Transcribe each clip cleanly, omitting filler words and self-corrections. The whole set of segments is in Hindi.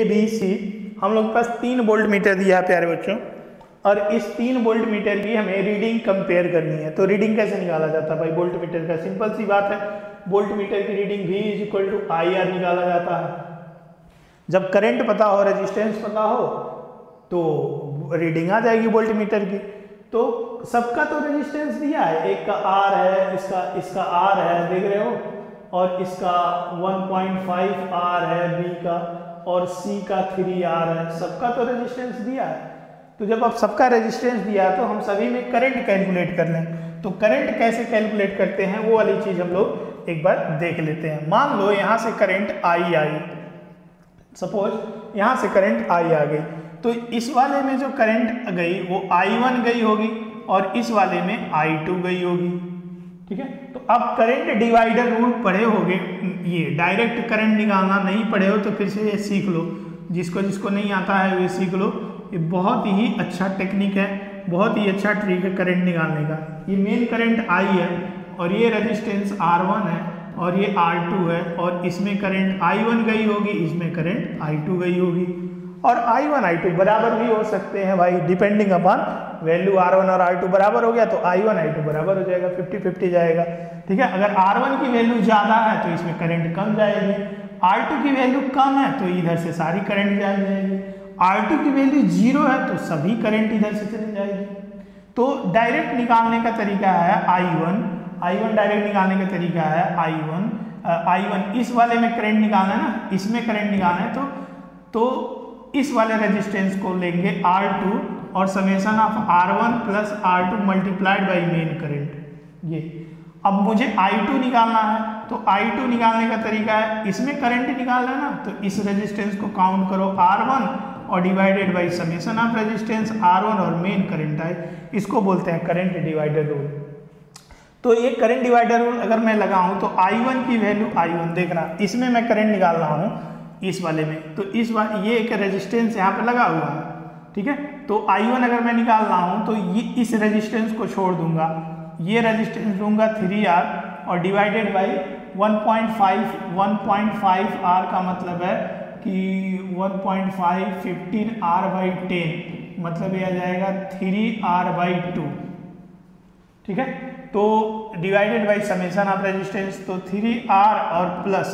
ए बी सी, हम लोग के पास 3 वोल्ट मीटर दिया है प्यारे बच्चों, और इस 3 वोल्ट मीटर की हमें रीडिंग कंपेयर करनी है। तो रीडिंग कैसे निकाला जाता है भाई वोल्ट मीटर का? सिंपल सी बात है, वोल्ट मीटर की reading V is equal to I R निकाला जाता है। जब करंट पता हो, रेजिस्टेंस पता हो, तो रीडिंग आ जाएगी वोल्ट मीटर की। तो सबका तो रेजिस्टेंस दिया है, एक का आर है, इसका आर है, देख रहे हो, और इसका 1.5 आर है बी का, और सी का 3 आर है। सबका तो रेजिस्टेंस दिया है, तो जब आप सबका रेजिस्टेंस दिया है तो हम सभी में करंट कैलकुलेट कर लें। तो करंट कैसे कैलकुलेट करते हैं वो वाली चीज़ हम लोग एक बार देख लेते हैं। मान लो यहाँ से करंट आई आई, सपोज यहाँ से करंट आई आ गई, तो इस वाले में जो करंट गई वो I1 गई होगी और इस वाले में I2 गई होगी, ठीक है। तो अब करंट डिवाइडर रूल पढ़े होगे, ये डायरेक्ट करंट निकालना नहीं पढ़े हो तो फिर से ये सीख लो, जिसको जिसको नहीं आता है ये सीख लो। ये बहुत ही अच्छा टेक्निक है, बहुत ही अच्छा ट्रिक है करंट निकालने का। ये मेन करंट I है और ये रेजिस्टेंस R1 है और ये R2 है, और इसमें करंट I1 गई होगी, इसमें करंट I2 गई होगी। और I1 I2 बराबर भी हो सकते हैं भाई, डिपेंडिंग अपॉन वैल्यू। R1 और R2 बराबर हो गया तो I1 I2 बराबर हो जाएगा, 50-50 जाएगा, ठीक है। अगर R1 की वैल्यू ज़्यादा है तो इसमें करंट कम जाएगी, R2 की वैल्यू कम है तो इधर से सारी करंट जाएगी, R2 की वैल्यू 0 है तो सभी करंट इधर से चली जाएगी। तो डायरेक्ट निकालने का तरीका है I1 डायरेक्ट निकालने का तरीका है I1 इस वाले में करंट निकालना है ना, इसमें करंट निकालना है तो इस वाले रेजिस्टेंस को लेंगे R2 और summation of R1 plus R2 multiplied by main current. ये अब मुझे I2 निकालना है, तो I2 निकालने का तरीका है, इसमें करंट निकालना है ना, तो इस रेजिस्टेंस को काउंट करो R1 और divided by summation of resistance R1 और मेन करंट आए। इसको बोलते हैं करंट डिवाइडर रूल। तो ये करंट डिवाइडर रूल अगर मैं लगाऊँ तो I1 की वैल्यू I1, देखना इसमें मैं करंट निकाल रहा हूँ इस वाले में, तो इस वाले ये एक रेजिस्टेंस यहाँ पे लगा हुआ है, ठीक है। तो I1 अगर मैं निकाल रहा हूँ तो ये इस रेजिस्टेंस को छोड़ दूंगा, ये रेजिस्टेंस दूंगा 3R और डिवाइडेड बाई 1.5 R का मतलब है कि 1.5 15R बाई 10, मतलब ये आ जाएगा 3R बाई 2, ठीक है। तो divided by summation of resistance, तो 3R और प्लस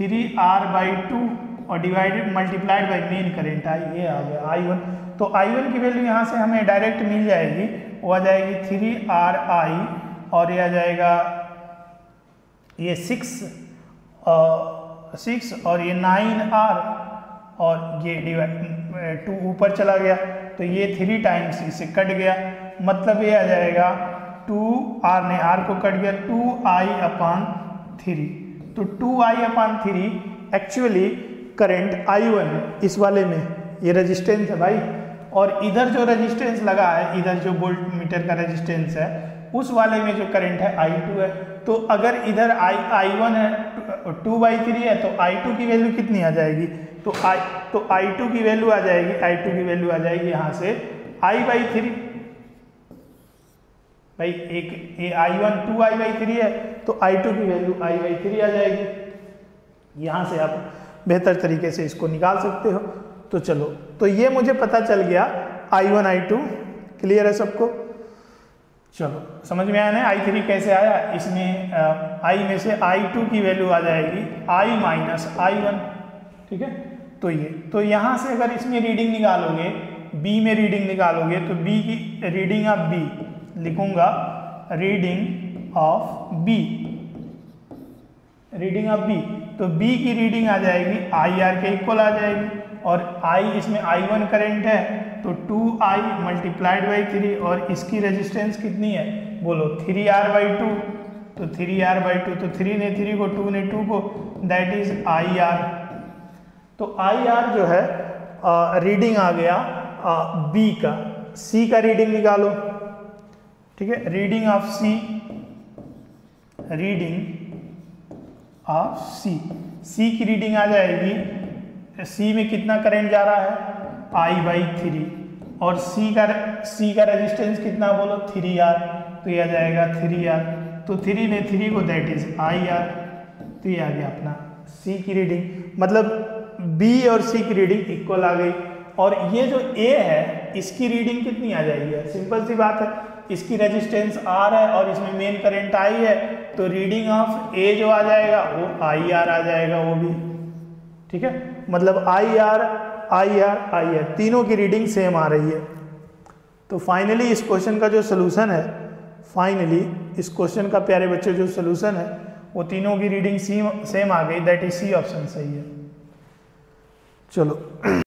3R बाई 2 और divided multiplied by main current I, ये आ गया I1। तो I1 की वैल्यू यहाँ से हमें डायरेक्ट मिल जाएगी, वो आ जाएगी 3RI और ये आ जाएगा ये 6 और ये 9R और ये डिवाइड 2 ऊपर चला गया तो ये 3 टाइम्स इससे कट गया, मतलब ये आ जाएगा 2R ने R को कट गया, 2I अपॉन 3। तो 2I upon 3 actually current I1 इस वाले में, ये रेजिस्टेंस है भाई, और इधर जो रेजिस्टेंस लगा है, इधर जो वोल्ट मीटर का रेजिस्टेंस है उस वाले में जो करंट है I2 है। तो अगर इधर I1 है 2/3 है तो I2 की वैल्यू कितनी आ जाएगी? तो I2 की वैल्यू आ जाएगी, यहाँ से I/3 भाई, एक I1 2I/3 है तो I2 की वैल्यू I/3 आ जाएगी। यहाँ से आप बेहतर तरीके से इसको निकाल सकते हो। तो चलो, तो ये मुझे पता चल गया I1 I2, क्लियर है सबको? चलो समझ में आया ना I3 कैसे आया? इसमें I में से I2 की वैल्यू आ जाएगी I - I1, ठीक है। तो ये यहाँ से अगर इसमें रीडिंग निकालोगे, B में रीडिंग निकालोगे तो B की रीडिंग आप B लिखूंगा, रीडिंग ऑफ B, तो B की रीडिंग आ जाएगी IR के इक्वल आ जाएगी, और I इसमें I1 करंट है तो 2I मल्टीप्लाइड बाई 3 और इसकी रेजिस्टेंस कितनी है बोलो 3R बाई 2, तो 3R बाई 2 तो 3 ने 3 को 2 ने 2 को, दैट इज IR। तो IR जो है रीडिंग आ गया B का। C का रीडिंग निकालो, ठीक है, रीडिंग ऑफ सी, सी की रीडिंग आ जाएगी, सी में कितना करंट जा रहा है I/3 और सी का रेजिस्टेंस कितना बोलो 3R, तो ये आ जाएगा 3R, तो 3 ने 3 को दैट इज IR, तो ये आ गया अपना सी की रीडिंग। मतलब बी और सी की रीडिंग इक्वल आ गई। और ये जो ए है इसकी रीडिंग कितनी आ जाएगी, सिंपल सी बात है, इसकी रेजिस्टेंस आर है और इसमें मेन करंट आई है, तो रीडिंग ऑफ ए जो आ जाएगा वो आई आर आ जाएगा, वो भी ठीक है, मतलब I R I R I R तीनों की रीडिंग सेम आ रही है। तो फाइनली इस क्वेश्चन का जो सलूशन है, फाइनली इस क्वेश्चन का प्यारे बच्चों जो सलूशन है वो तीनों की रीडिंग सेम आ गई, दैट इज सी ऑप्शन सही है। चलो